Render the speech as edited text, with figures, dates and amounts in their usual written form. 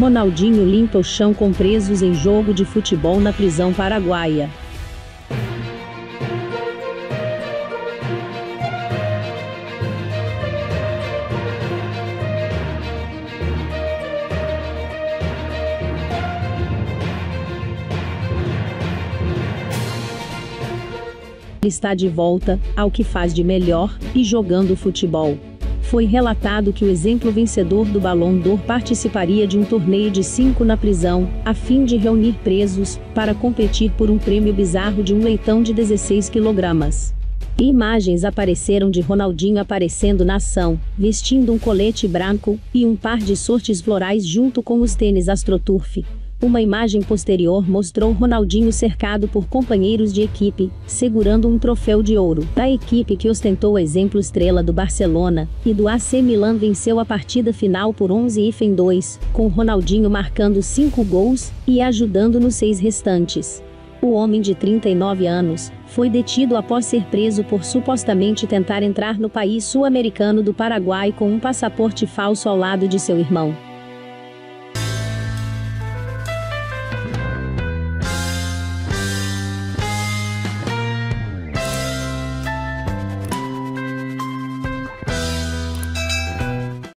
Ronaldinho limpa o chão com presos em jogo de futebol na prisão paraguaia. Ele está de volta ao que faz de melhor e jogando futebol. Foi relatado que o exemplo vencedor do Ballon d'Or participaria de um torneio de 5 na prisão, a fim de reunir presos, para competir por um prêmio bizarro de um leitão de 16 kg. Imagens apareceram de Ronaldinho aparecendo na ação, vestindo um colete branco e um par de shorts florais junto com os tênis AstroTurf. Uma imagem posterior mostrou Ronaldinho cercado por companheiros de equipe, segurando um troféu de ouro. Da equipe que ostentou o exemplo estrela do Barcelona e do AC Milan venceu a partida final por 11-2, com Ronaldinho marcando 5 gols e ajudando nos 6 restantes. O homem de 39 anos foi detido após ser preso por supostamente tentar entrar no país sul-americano do Paraguai com um passaporte falso ao lado de seu irmão.